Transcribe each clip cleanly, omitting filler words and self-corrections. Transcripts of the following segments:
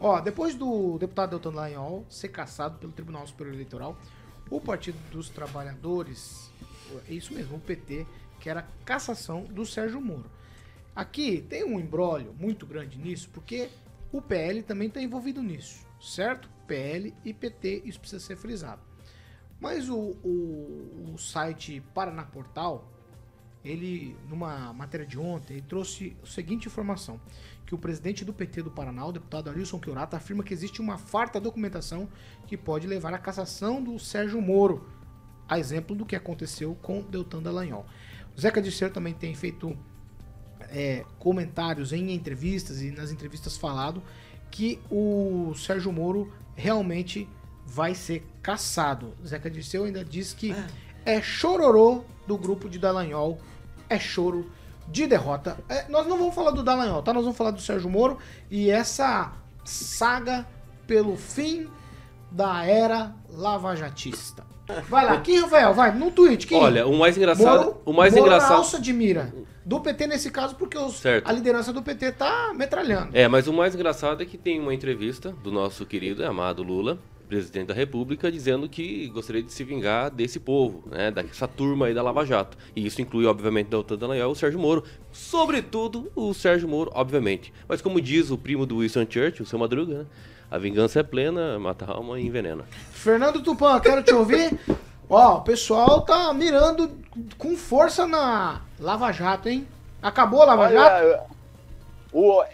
Ó, depois do deputado Deltan Dallagnol ser cassado pelo Tribunal Superior Eleitoral, o Partido dos Trabalhadores, é isso mesmo, o PT, que era a cassação do Sérgio Moro. Aqui tem um imbróglio muito grande nisso, porque o PL também está envolvido nisso, certo? PL e PT, isso precisa ser frisado. Mas o site Paraná Portal, ele, numa matéria de ontem, ele trouxe a seguinte informação, que o presidente do PT do Paraná, o deputado Arilson Chiorato, afirma que existe uma farta documentação que pode levar à cassação do Sérgio Moro, a exemplo do que aconteceu com Deltan Dallagnol. O Zeca Dirceu também tem feito comentários em entrevistas e nas entrevistas falado que o Sérgio Moro realmente vai ser cassado. O Zeca Dirceu ainda diz que é chororô do grupo de Dallagnol, é choro de derrota. Nós não vamos falar do Dallagnol, tá? Nós vamos falar do Sérgio Moro e essa saga pelo fim da era lavajatista. Vai lá, Kim Rafael, vai, no tweet. Kim. Olha, o mais engraçado... Moro, Moro na alça de mira do PT nesse caso, porque a liderança do PT tá metralhando. É, mas o mais engraçado é que tem uma entrevista do nosso querido e amado Lula, presidente da República, dizendo que gostaria de se vingar desse povo, né, dessa turma aí da Lava Jato. E isso inclui, obviamente, Deltan Dallagnol e o Sérgio Moro. Sobretudo o Sérgio Moro, obviamente. Mas como diz o primo do Wilson Churchill, o Seu Madruga, né? A vingança é plena, mata a alma e envenena. Fernando Tupã, quero te ouvir. Ó, o pessoal tá mirando com força na Lava Jato, hein? Acabou a Lava Jato?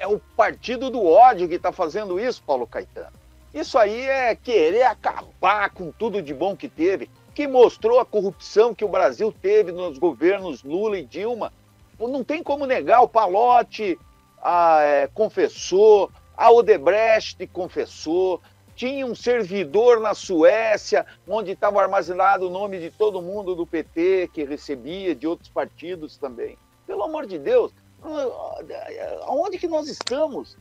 É o partido do ódio que tá fazendo isso, Paulo Caetano. Isso aí é querer acabar com tudo de bom que teve, que mostrou a corrupção que o Brasil teve nos governos Lula e Dilma. Não tem como negar, o Palotti confessou, a Odebrecht confessou, tinha um servidor na Suécia, onde estava armazenado o nome de todo mundo do PT, que recebia, de outros partidos também. Pelo amor de Deus, aonde que nós estamos?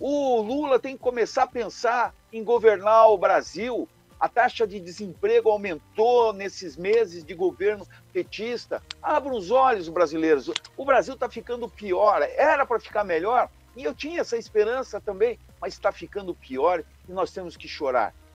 O Lula tem que começar a pensar em governar o Brasil. A taxa de desemprego aumentou nesses meses de governo petista. Abra os olhos, brasileiros. O Brasil está ficando pior. Era para ficar melhor, e eu tinha essa esperança também, mas está ficando pior e nós temos que chorar.